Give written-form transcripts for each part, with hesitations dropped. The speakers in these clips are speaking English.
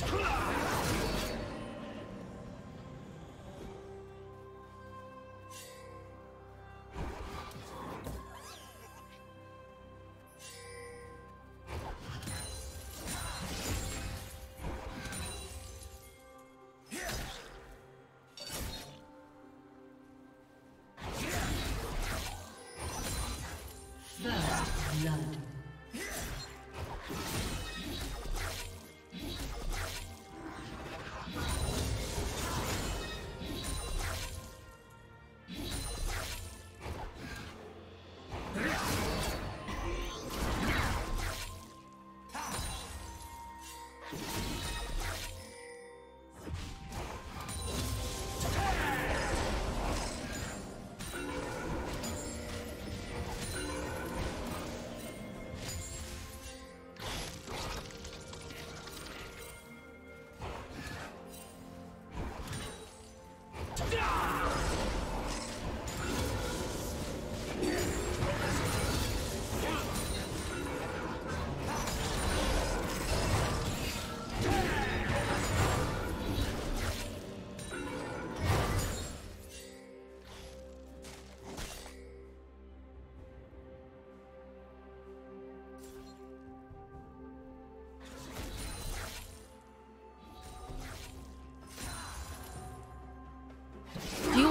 To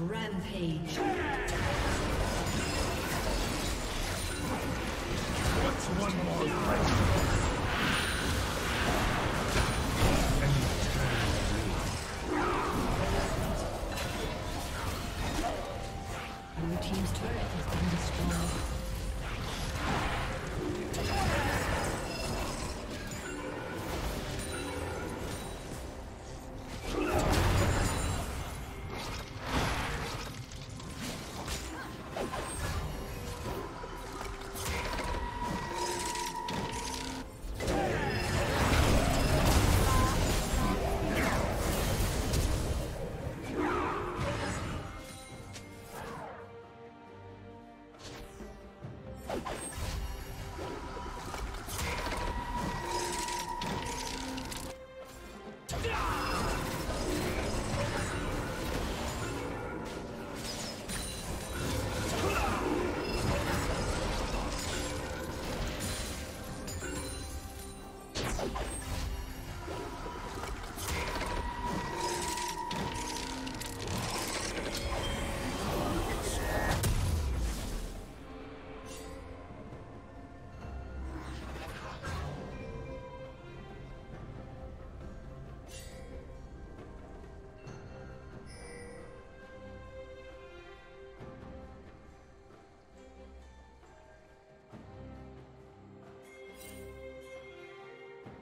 Rampage. What's one more question? Blue team's turret has been destroyed.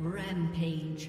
Rampage.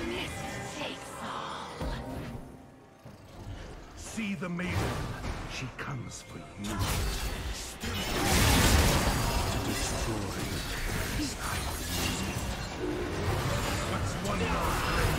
Darkness takes all. See the maiden. She comes for you. To destroy the chaos I created. What's one more thing?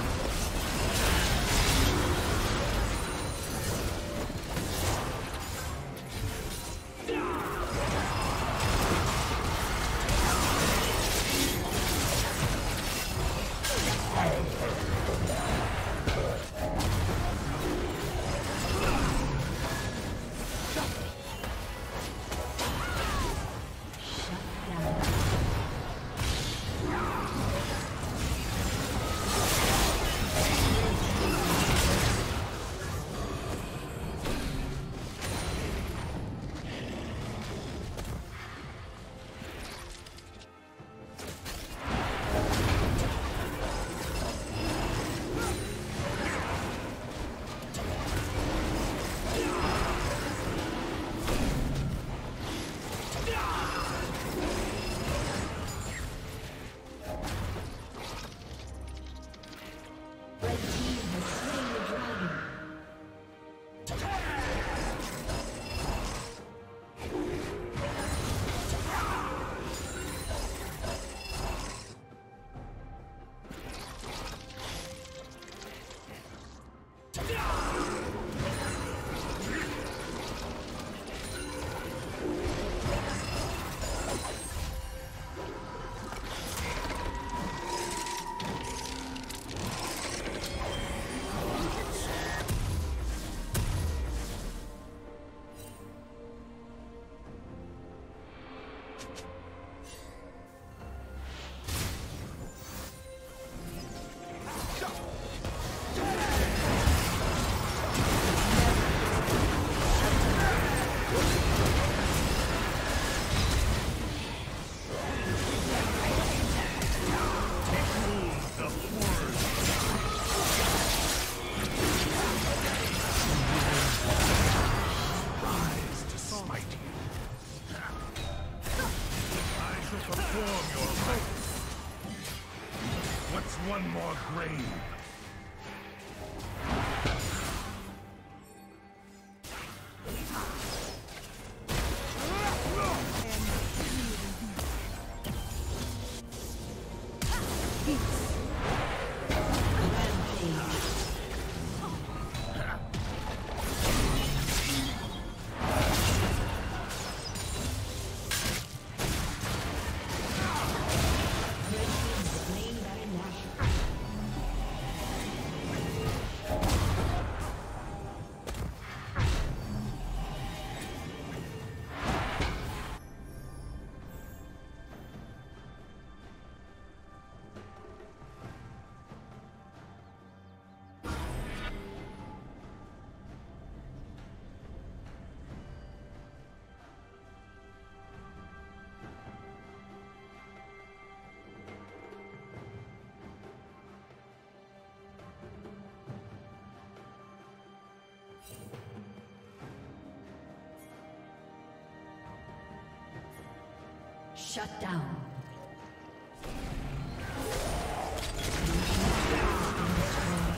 Shut down.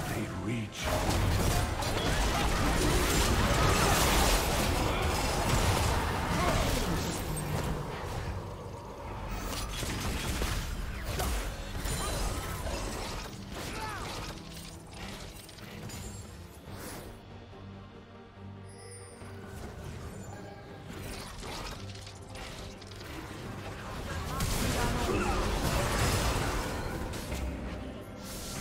They reach.